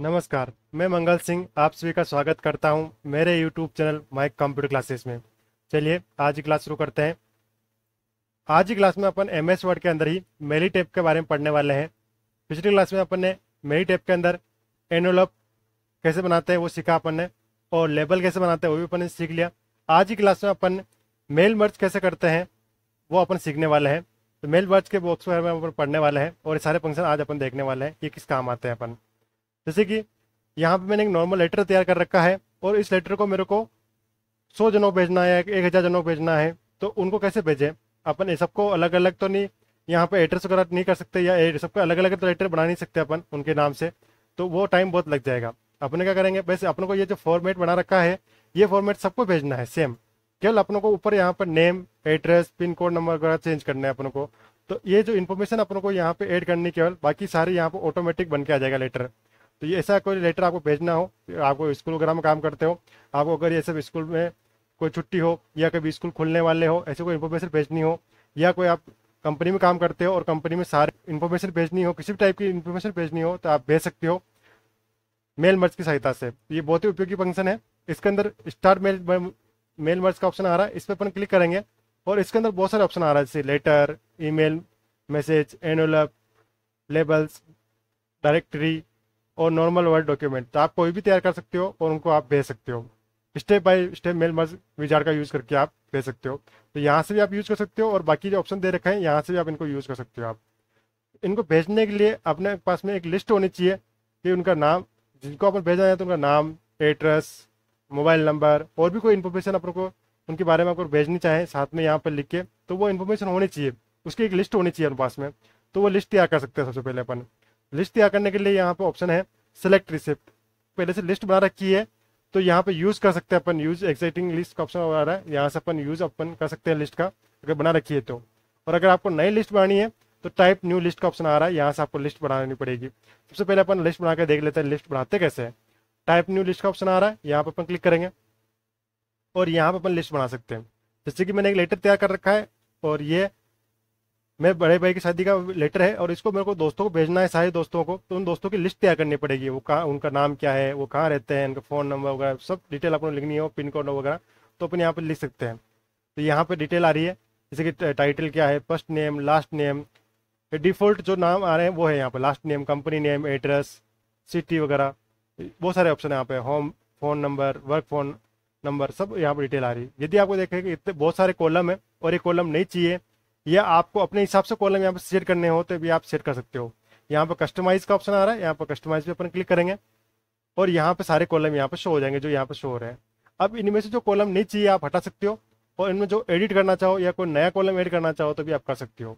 नमस्कार, मैं मंगल सिंह आप सभी का स्वागत करता हूं मेरे YouTube channel my computer classes में। चलिए आज की क्लास शुरू करते हैं। आज की क्लास में अपन MS वर्ड के अंदर ही मेली टैब के बारे में पढ़ने वाले हैं। पिछली क्लास में अपन ने मेली टैब के अंदर एनवलप कैसे बनाते हैं वो सीखा अपन ने, और लेबल कैसे बनाते हैं वो भी अपन ने सीख लिया। आज की क्लास में अपन मेल मर्ज कैसे करते हैं वो अपन सीखने वाले हैं। तो मेल मर्ज के बॉक्स में अपन पढ़ने वाले हैं और सारे फंक्शन आज अपन देखने वाले हैं कि किस काम आते हैं अपन। जैसे कि यहाँ पे मैंने एक नॉर्मल लेटर तैयार कर रखा है और इस लेटर को मेरे को 100 जनों भेजना है, 1000 जनों भेजना है, तो उनको कैसे भेजें अपन। ये सबको अलग अलग तो नहीं, यहाँ पे एड्रेस वगैरह नहीं कर सकते या सबको अलग अलग तो लेटर बना नहीं सकते अपन उनके नाम से, तो वो टाइम बहुत लग जाएगा। अपने क्या करेंगे, वैसे अपन को ये जो फॉर्मेट बना रखा है ये फॉर्मेट सबको भेजना है सेम, केवल अपन को ऊपर यहाँ पर name, address, pin code number वगैरह चेंज करना है अपन को। तो ये जो इन्फॉर्मेशन अपन को यहाँ पे ऐड करनी केवल, बाकी सारे यहाँ पर ऑटोमेटिक बन के आ जाएगा लेटर। तो ये ऐसा कोई लेटर आपको भेजना हो, आपको स्कूल वगैरह में काम करते हो, आपको अगर ये सब स्कूल में कोई छुट्टी हो या कभी स्कूल खुलने वाले हो, ऐसे कोई इन्फॉर्मेशन भेजनी हो, या कोई आप कंपनी में काम करते हो और कंपनी में सारे इन्फॉर्मेशन भेजनी हो, किसी भी टाइप की इन्फॉर्मेशन भेजनी हो तो आप भेज सकते हो मेल मर्ज की सहायता से। ये बहुत ही उपयोगी फंक्शन है। इसके अंदर स्टार्ट मेल मर्ज का ऑप्शन आ रहा है, इस पर अपन क्लिक करेंगे और इसके अंदर बहुत सारे ऑप्शन आ रहा है, जैसे letter, email, message, envelope, labels, directory और नॉर्मल वर्ड डॉक्यूमेंट। तो आप कोई भी तैयार कर सकते हो और उनको आप भेज सकते हो। Step by step mail merge wizard का यूज़ करके आप भेज सकते हो। तो यहाँ से भी आप यूज़ कर सकते हो और बाकी जो ऑप्शन दे रखे हैं यहाँ से भी आप इनको यूज़ कर सकते हो। आप इनको भेजने के लिए अपने पास में एक लिस्ट होनी चाहिए कि उनका नाम, जिनको अपन भेजा है तो उनका नाम, एड्रेस, मोबाइल नंबर और भी कोई इन्फॉर्मेशन अपन को उनके बारे में आपको भेजनी चाहें साथ में यहाँ पर लिख के, तो वो इन्फॉर्मेशन होनी चाहिए, उसकी एक लिस्ट होनी चाहिए अपने पास में। तो वो लिस्ट तैयार कर सकते हैं। सबसे पहले अपन लिस्ट तैयार करने के लिए यहाँ पे ऑप्शन है सेलेक्ट रिसिप्ट। पहले से लिस्ट बना रखी है तो यहाँ पे यूज़ कर सकते हैं अपन, यूज़ एक्साइटिंग लिस्ट का ऑप्शन आ रहा है, यहाँ से अपन यूज़ अपन कर सकते हैं लिस्ट का, अगर बना रखी है तो। और अगर आपको नई लिस्ट बनानी है तो टाइप न्यू लिस्ट का ऑप्शन आ रहा है, यहाँ से आपको लिस्ट बनानी पड़ेगी। सबसे पहले अपन लिस्ट बना के देख लेते हैं लिस्ट बनाते कैसे है। टाइप न्यू लिस्ट का ऑप्शन आ रहा है, यहाँ पर अपन क्लिक करेंगे और यहाँ पर अपन लिस्ट बना सकते हैं। जैसे कि मैंने एक लेटर तैयार कर रखा है और ये मैं बड़े भाई की शादी का लेटर है और इसको मेरे को दोस्तों को भेजना है, सारे दोस्तों को। तो उन दोस्तों की लिस्ट तैयार करनी पड़ेगी, वो कहाँ, उनका नाम क्या है, वो कहाँ रहते हैं, उनका फ़ोन नंबर वगैरह सब डिटेल आपको लिखनी हो, पिन कोड वगैरह, तो अपन यहाँ पर लिख सकते हैं। तो यहाँ पर डिटेल आ रही है, जैसे कि टाइटल क्या है, first name, last name, default जो नाम आ रहे हैं वो है यहाँ पर last name, company name, address, city वगैरह, बहुत सारे ऑप्शन यहाँ पर, home, phone number, work phone number, सब यहाँ पर डिटेल आ रही है। यदि आपको देखें कि इतने बहुत सारे कॉलम है और ये कॉलम नहीं चाहिए या आपको अपने हिसाब से कॉलम यहाँ पर सेट करने हो तो भी आप सेट कर सकते हो। यहाँ पर कस्टमाइज का ऑप्शन आ रहा है, यहाँ पर कस्टमाइज पे अपन क्लिक करेंगे और यहाँ पे सारे कॉलम यहाँ पर शो हो जाएंगे जो यहाँ पर शो हो रहे हैं। अब इनमें से जो कॉलम नहीं चाहिए आप हटा सकते हो और इनमें जो एडिट करना चाहो या कोई नया कॉलम एड करना चाहो तो भी आप कर सकते हो।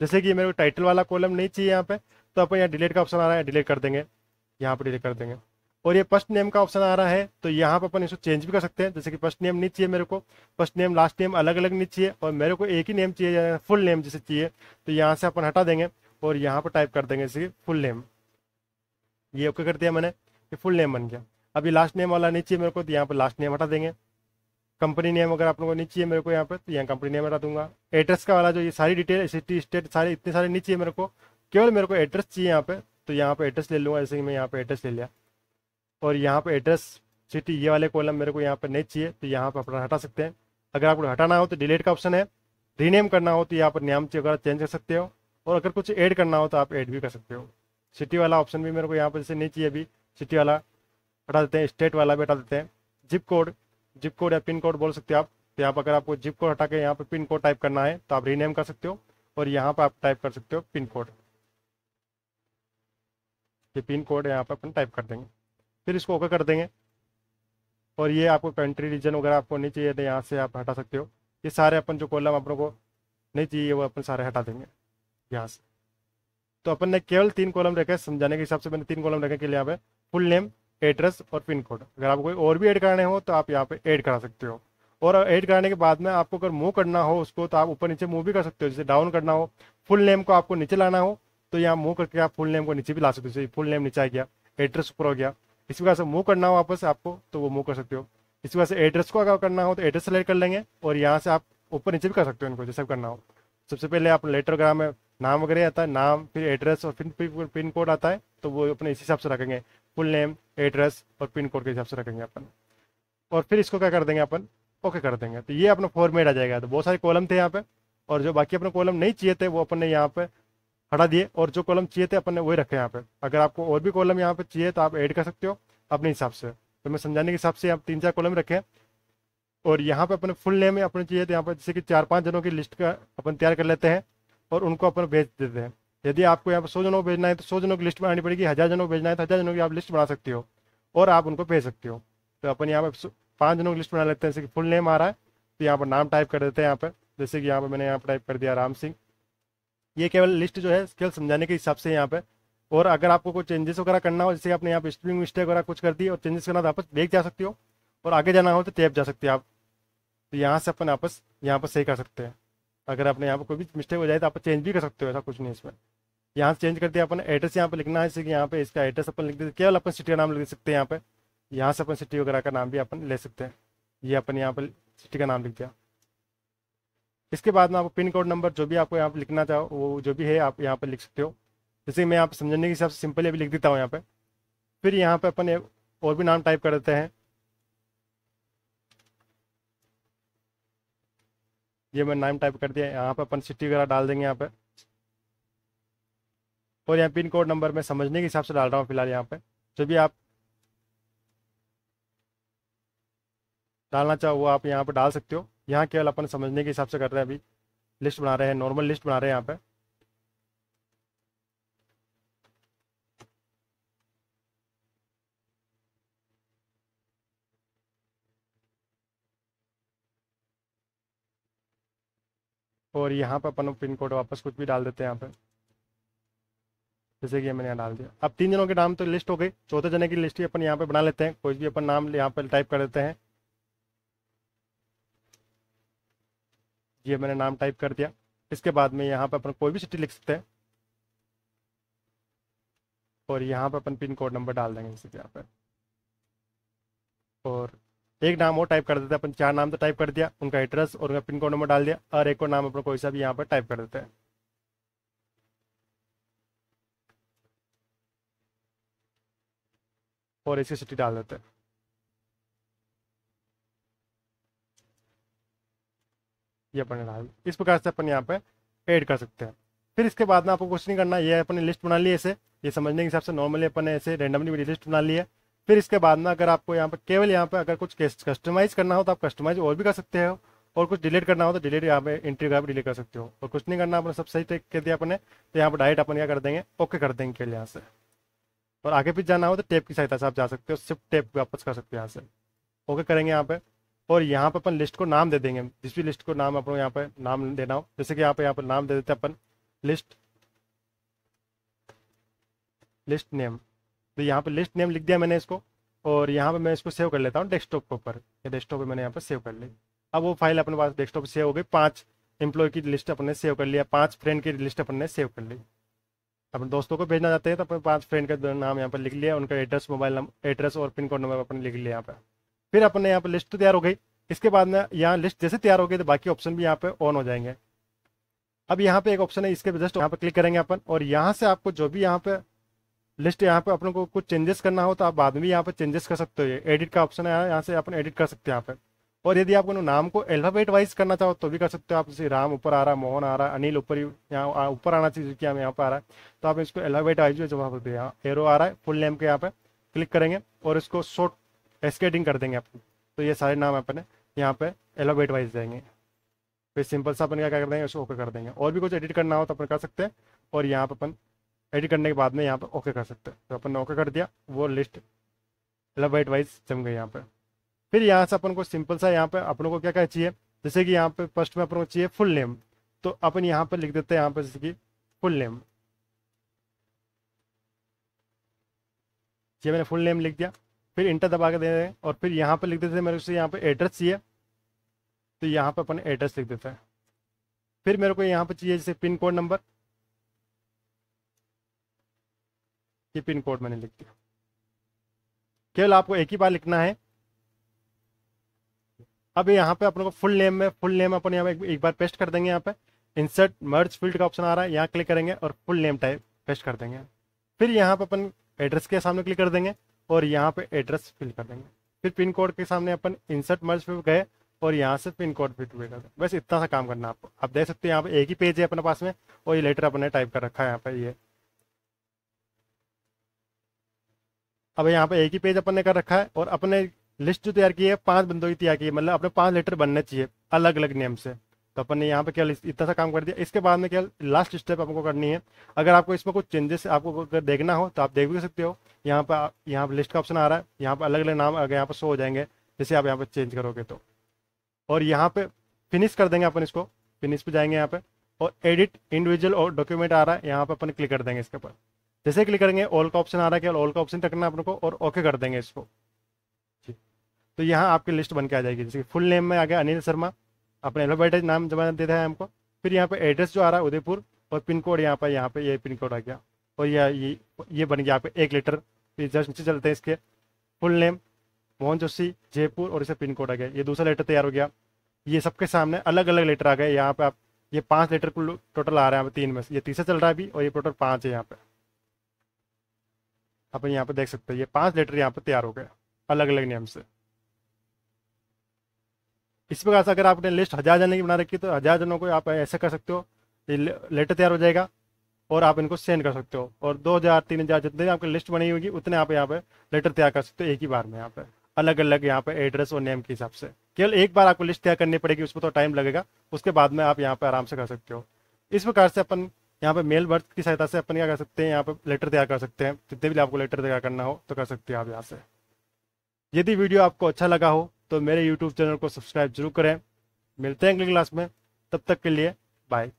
जैसे कि मेरे को टाइटल वाला कॉलम नहीं चाहिए यहाँ पर, तो अपन यहाँ डिलीट का ऑप्शन आ रहा है, डिलीट कर देंगे, यहाँ पर डिलीट कर देंगे। और ये फर्स्ट नेम का ऑप्शन आ रहा है, तो यहाँ पर अपन इसको चेंज भी कर सकते हैं। जैसे कि फर्स्ट नेम नहीं चाहिए मेरे को, फर्स्ट नेम, लास्ट नेम अलग अलग नहीं चाहिए और मेरे को एक ही नेम चाहिए या फुल नेम जैसे चाहिए, तो यहाँ से अपन हटा देंगे और यहाँ पर टाइप कर देंगे जैसे फुल नेम। ये ओके कर दिया मैंने, ये फुल नेम बन गया। अब ये लास्ट नेम वाला नहीं चाहिए मेरे को तो यहाँ पर लास्ट नेम हटा देंगे। कंपनी नेम अगर आप लोगों को नहीं चाहिए मेरे को यहाँ पर, तो यहाँ कंपनी नेम हटा दूंगा। एड्रेस का वाला जो ये सारी डिटेल, सिटी, स्टेट, सारे इतने सारे नहीं चाहिए मेरे को, केवल मेरे को एड्रेस चाहिए यहाँ पर, तो यहाँ पर एड्रेस ले लूँगा। जैसे कि मैं यहाँ पर एड्रेस ले लिया और यहाँ पे एड्रेस, सिटी, ये वाले कॉलम मेरे को यहाँ पर नहीं चाहिए तो यहाँ पर अपन हटा सकते हैं। अगर आपको हटाना हो तो डिलीट का ऑप्शन है। रीनेम करना हो तो यहाँ पर नाम वगैरह चेंज कर सकते हो और अगर कुछ ऐड करना हो तो आप ऐड भी कर सकते हो। सिटी वाला ऑप्शन भी मेरे को यहाँ पर जैसे नहीं चाहिए अभी, सिटी वाला हटा देते हैं, स्टेट वाला भी हटा देते हैं। जिप कोड या पिन कोड बोल सकते हो आप, तो यहाँ पर अगर आपको जिप कोड हटा के यहाँ पर पिन कोड टाइप करना है तो आप रीनेम कर सकते हो और यहाँ पर आप टाइप कर सकते हो पिन कोड। ये पिन कोड यहाँ पर अपन टाइप कर देंगे, फिर इसको ओके कर देंगे। और ये आपको कंट्री, रीजन वगैरह आपको नहीं चाहिए तो यहाँ से आप हटा सकते हो। ये सारे अपन जो कॉलम आप लोगों को नहीं चाहिए वो अपन सारे हटा देंगे यहाँ से। तो अपन ने केवल 3 कॉलम रखे, समझाने के हिसाब से मैंने 3 कॉलम रखे के लिए यहाँ पे फुल नेम, एड्रेस और पिन कोड। अगर आपको कोई और भी ऐड कराने हो तो आप यहाँ पर ऐड करा सकते हो। और ऐड कराने के बाद में आपको अगर मूव करना हो उसको तो आप ऊपर नीचे मूव भी कर सकते हो। जैसे डाउन करना हो, फुल नेम को आपको नीचे लाना हो तो यहाँ मूव करके आप फुल नेम को नीचे भी ला सकते हो। जैसे फुल नेम नीचे आ गया, एड्रेस ऊपर हो गया। इसी वजह से मूव करना हो वापस आपको तो वो मूव कर सकते हो। इसी वजह से एड्रेस को अगर करना हो तो एड्रेस सेलेक्ट कर लेंगे और यहाँ से आप ऊपर नीचे भी कर सकते हो इनको जैसे करना हो। सबसे पहले आप लेटर वगैरह में नाम वगैरह आता है, नाम, फिर एड्रेस और फिर पिन कोड आता है, तो वो अपने इसी हिसाब से रखेंगे। फुल नेम, एड्रेस और पिन कोड के हिसाब से रखेंगे अपन, और फिर इसको क्या कर देंगे अपन, ओके कर देंगे। तो ये अपना फॉर्मेट आ जाएगा। तो बहुत सारे कॉलम थे यहाँ पे, और जो बाकी अपने कॉलम नहीं चाहिए थे वो अपन ने यहाँ पे हटा दिए, और जो कॉलम चाहिए थे अपन ने वही रखे यहाँ पे। अगर आपको और भी कॉलम यहाँ पे चाहिए तो आप ऐड कर सकते हो अपने हिसाब से। तो मैं समझाने के हिसाब से आप 3-4 कॉलम रखें, और यहाँ पे अपने फुल नेम अपने चाहिए तो यहाँ पर जैसे कि 4-5 जनों की लिस्ट का अपन तैयार कर लेते हैं और उनको अपन भेज देते हैं। यदि आपको यहाँ पर 100 जनों को भेजना है तो 100 जनों की लिस्ट बनानी पड़ेगी, 1000 जनों को भेजना है तो 1000 जनों की आप लिस्ट बना सकते हो और आप उनको भेज सकते हो। तो अपन यहाँ पर 5 जनों की लिस्ट बना लेते हैं। जैसे कि फुल नेम आ रहा है तो यहाँ पर नाम टाइप कर देते हैं यहाँ पर, जैसे कि यहाँ पर मैंने यहाँ पर टाइप कर दिया राम सिंह। ये केवल लिस्ट जो है स्केल समझाने के हिसाब से यहाँ पे, और अगर आपको कोई चेंजेस वगैरह करना हो, जैसे आपने यहाँ पर स्ट्रिंग मिस्टेक वगैरह कुछ कर दी और चेंजेस करना तो आपस बैक जा सकते हो, और आगे जाना हो तो टैब जा सकते हो आप। तो यहाँ से अपन आपस यहाँ पर सही कर सकते हैं। अगर आपने यहाँ पर कोई भी मिस्टेक हो जाए तो आप चेंज भी कर सकते हो, ऐसा कुछ नहीं इसमें। यहाँ से चेंज कर दिया अपन। एड्रेस यहाँ पर लिखना है, जैसे कि यहाँ पे इसका एड्रेस अपन लिख देते, केवल अपन सिटी का नाम लिख सकते हैं यहाँ पे। यहाँ से अपन सिटी वगैरह का नाम भी अपन ले सकते हैं। ये अपन यहाँ पर सिटी का नाम लिख दिया। इसके बाद में आपको पिन कोड नंबर जो भी आपको यहाँ पर लिखना चाहो वो जो भी है आप यहाँ पर लिख सकते हो। जैसे मैं यहाँ पर समझने के हिसाब से सिंपल अभी लिख देता हूँ यहाँ पर। फिर यहाँ पर अपन और भी नाम टाइप कर देते हैं। ये मैं नाम टाइप कर दिया। यहाँ पर अपन सिटी वगैरह डाल देंगे यहाँ पर, और यहाँ पिन कोड नंबर मैं समझने के हिसाब से डाल रहा हूँ फिलहाल। यहाँ पे जो भी आप डालना चाहो वो आप यहाँ पे डाल सकते हो। यहाँ केवल अपन समझने के हिसाब से कर रहे हैं, अभी लिस्ट बना रहे हैं, नॉर्मल लिस्ट बना रहे हैं यहाँ पे। और यहाँ पे अपन पिन कोड वापस कुछ भी डाल देते हैं यहाँ पे, जैसे कि मैंने यहाँ डाल दिया। अब 3 जनों के नाम तो लिस्ट हो गई, चौथे जने की लिस्ट ही अपन यहाँ पे बना लेते हैं। कोई भी अपन नाम यहाँ पे टाइप कर देते हैं। ये मैंने नाम टाइप कर दिया। इसके बाद में यहाँ पे अपन कोई भी सिटी लिख सकते हैं, और यहाँ पे अपन पिन कोड नंबर डाल देंगे जैसे कि यहाँ पे, और एक नाम और टाइप कर देते हैं अपन। 4 नाम तो टाइप कर दिया, उनका एड्रेस और उनका पिन कोड नंबर डाल दिया, और एक और नाम अपन कोई सा भी यहाँ पर टाइप कर देते हैं। और इसकी सिटी डाल देते हैं। ये अपन डाल, इस प्रकार से अपन यहाँ पे ऐड कर सकते हैं। फिर इसके बाद में आपको कुछ नहीं करना। ये अपन लिस्ट बना ली ऐसे, ये समझने के हिसाब से नॉर्मली अपन ऐसे रेंडमली मेरी लिस्ट बना ली है। फिर इसके बाद में अगर आपको यहाँ पे केवल यहाँ पे अगर कुछ कस्टमाइज करना हो तो आप कस्टमाइज और भी कर सकते हो, और कुछ डिलीट करना हो तो डिलीट यहाँ पे एंट्री का भी डिलीट कर सकते हो। और कुछ नहीं करना, अपने सब सही तरीके कर दिया अपने। तो यहाँ पर डायरेक्ट अपन क्या कर देंगे, ओके कर देंगे केवल यहाँ से। और आगे पीछे जाना हो तो टैब की सहायता से आप जा सकते हो, सिर्फ टैब वापस कर सकते हो यहाँ से, ओके करेंगे यहाँ पे। और यहाँ पे अपन लिस्ट को नाम दे देंगे, जिस भी लिस्ट को नाम अपन यहाँ पे नाम देना हो। जैसे कि यहाँ पे नाम दे देते हैं अपन लिस्ट नेम। तो यहाँ पे लिस्ट नेम लिख दिया मैंने इसको, और यहाँ पे मैं इसको सेव कर लेता हूँ डेस्कटॉप के ऊपर। ये डेस्कटॉप पे मैंने यहाँ पे सेव कर ली। अब वो फाइल अपने पास डेस्कटॉप सेव हो गई। 5 एम्प्लॉय की लिस्ट अपन ने सेव कर लिया, 5 फ्रेंड की लिस्ट अपन ने सेव कर ली। अपन दोस्तों को भेजना चाहते हैं तो अपन 5 फ्रेंड का नाम यहाँ पर लिख लिया, उनका एड्रेस, मोबाइल नंबर, एड्रेस और पिन कोड नंबर अपन लिख लिया यहाँ पर। फिर अपने यहाँ पर लिस्ट तो तैयार हो गई। इसके बाद में यहाँ लिस्ट जैसे तैयार हो गई तो बाकी ऑप्शन भी यहाँ पे ऑन हो जाएंगे। अब यहाँ पे एक ऑप्शन है, इसके जस्ट यहाँ पे क्लिक करेंगे अपन, और यहाँ से आपको जो भी यहाँ पे लिस्ट यहाँ पे अपन को कुछ चेंजेस करना हो तो आप बाद में यहाँ पे चेंजेस कर सकते हो। एडिट का ऑप्शन है, यहाँ से अपन एडिट कर सकते हैं यहाँ पे। और यदि आपको नाम को अल्फाबेट वाइज करना चाहो तो भी कर सकते हो आप। जैसे राम ऊपर आ रहा, मोहन आ रहा, अनिल ऊपर यहाँ ऊपर आना चाहिए, कि हम यहाँ पे आ रहा है तो आप इसको अल्फाबेट वाइज जो वहाँ पर यहाँ एरो आ रहा है फुल नेम के यहाँ पे क्लिक करेंगे और इसको शॉर्ट एस्केडिंग कर देंगे आपको। तो ये सारे नाम अपन यहाँ पे एलोबेट वाइज देंगे। फिर सिंपल सा अपन क्या कर देंगे, उसको ओके कर देंगे। और भी कुछ एडिट करना हो तो अपन कर सकते हैं, और यहाँ पे अपन एडिट करने के बाद में यहाँ पे ओके कर सकते हैं। तो अपन ने ओके कर दिया, वो लिस्ट एलोबेट वाइज जम गई यहाँ पे। फिर यहाँ से अपन को सिंपल सा यहाँ पे अपन को क्या क्या चाहिए, जैसे कि यहाँ पे फर्स्ट में अपन को चाहिए फुल नेम। तो अपन यहाँ पर लिख देते हैं यहाँ पे, जैसे कि फुल नेम। ये मैंने फुल नेम लिख दिया, फिर इंटर दबा के दे रहे हैं, और फिर यहाँ पे लिख देते हैं मेरे को यहाँ पे एड्रेस चाहिए, तो यहाँ पे अपन एड्रेस लिख देते हैं। फिर मेरे को यहाँ पे चाहिए जैसे पिन कोड नंबर, ये पिन कोड मैंने लिख दिया। केवल आपको एक ही बार लिखना है। अब यहाँ पे अपन को फुल नेम अपन यहाँ पे एक बार पेस्ट कर देंगे। यहाँ पे इंसर्ट मर्ज फील्ड का ऑप्शन आ रहा है, यहाँ क्लिक करेंगे और फुल नेम टाइप पेस्ट कर देंगे। फिर यहाँ पे अपन एड्रेस के सामने क्लिक कर देंगे और यहाँ पे एड्रेस फिल कर देंगे। फिर पिन कोड के सामने अपन इंसर्ट मर्ज पे गए और यहाँ से पिन कोड फिट कर देंगे। बस इतना सा काम करना आपको। आप देख सकते हैं यहाँ पे एक ही पेज है अपने पास में और ये लेटर अपने टाइप कर रखा है यहाँ पे। ये अब यहाँ पे एक ही पेज अपन ने कर रखा है और अपने लिस्ट जो तैयार की है 5 बंदों की तैयार की है, मतलब अपने 5 लेटर बनने चाहिए अलग अलग नेम से। तो अपन ने यहाँ पे केवल इतना सा काम कर दिया। इसके बाद में केवल लास्ट स्टेप आपको करनी है। अगर आपको इसमें कुछ चेंजेस आपको अगर देखना हो तो आप देख भी सकते हो। यहाँ पर लिस्ट का ऑप्शन आ रहा है, यहाँ पर अलग अलग नाम अगर यहाँ पर शो हो जाएंगे जैसे आप यहाँ पर चेंज करोगे तो। और यहाँ पर फिनिश कर देंगे अपन इसको, फिनिश पर जाएंगे यहाँ पर और एडिट इंडिविजुअल और डॉक्यूमेंट आ रहा है, यहाँ पर अपन क्लिक कर देंगे इसके ऊपर। जैसे क्लिक करेंगे ऑल का ऑप्शन आ रहा है, केवल ऑल का ऑप्शन रखना अपन को और ओके कर देंगे इसको। तो यहाँ आपकी लिस्ट बन के आ जाएगी। जैसे फुल नेम में आ गया अनिल शर्मा, अपने एल्फाबेटिक नाम जमा दे रहा है हमको। फिर यहाँ पे एड्रेस जो आ रहा है उदयपुर और पिन कोड यहाँ पे ये पिन कोड आ गया और ये बन गया यहाँ पे एक लेटर। फिर जस्ट नीचे चलते हैं इसके फुल नेम मोहन जोशी जयपुर और इसे पिन कोड आ गया, ये दूसरा लेटर तैयार हो गया। ये सबके सामने अलग अलग लेटर आ गए। यहाँ पे आप ये 5 लेटर टोटल आ रहे हैं 3 में से, ये तीसरा चल रहा है अभी और ये टोटल 5 है। यहाँ पे अपन यहाँ पे देख सकते हैं ये 5 लेटर यहाँ पे तैयार हो गए अलग अलग नेम से। इस प्रकार से अगर आपने लिस्ट 1000 जनों की बना रखी तो 1000 जनों को आप ऐसे कर सकते हो, लेटर तैयार हो जाएगा और आप इनको सेंड कर सकते हो। और 2000 3000 जितने आपकी लिस्ट बनी होगी उतने आप यहाँ पे लेटर तैयार कर सकते हो एक ही बार में, यहाँ पे अलग अलग यहाँ पे एड्रेस और नेम के हिसाब से। केवल एक बार आपको लिस्ट तैयार करनी पड़ेगी, उसमें तो टाइम लगेगा, उसके बाद में आप यहाँ पे आराम से कर सकते हो। इस प्रकार से अपन यहाँ पे मेल मर्ज की सहायता से अपन क्या कर सकते हैं, यहाँ पे लेटर तैयार कर सकते हैं। जितने भी आपको लेटर तैयार करना हो तो कर सकते हैं आप यहाँ से। यदि वीडियो आपको अच्छा लगा हो तो मेरे YouTube चैनल को सब्सक्राइब जरूर करें। मिलते हैं अगली क्लास में, तब तक के लिए बाय।